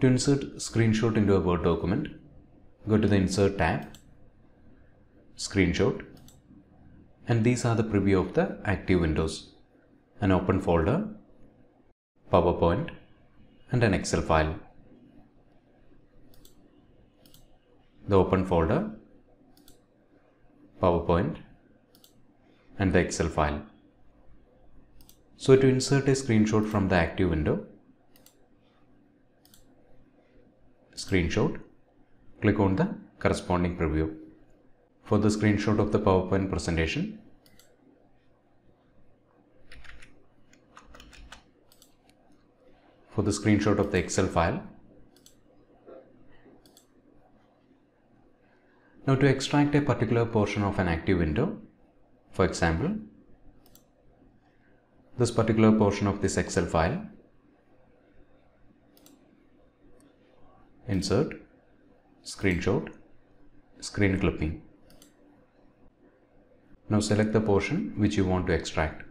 To insert screenshot into a Word document, go to the Insert tab, Screenshot, and these are the preview of the active windows, an open folder, PowerPoint, and an Excel file. The open folder, PowerPoint, and the Excel file. So to insert a screenshot from the active window, Screenshot, click on the corresponding preview. For the screenshot of the PowerPoint presentation, for the screenshot of the Excel file. Now to extract a particular portion of an active window, for example, this particular portion of this Excel file, Insert, Screenshot, Screen Clipping. Now select the portion which you want to extract.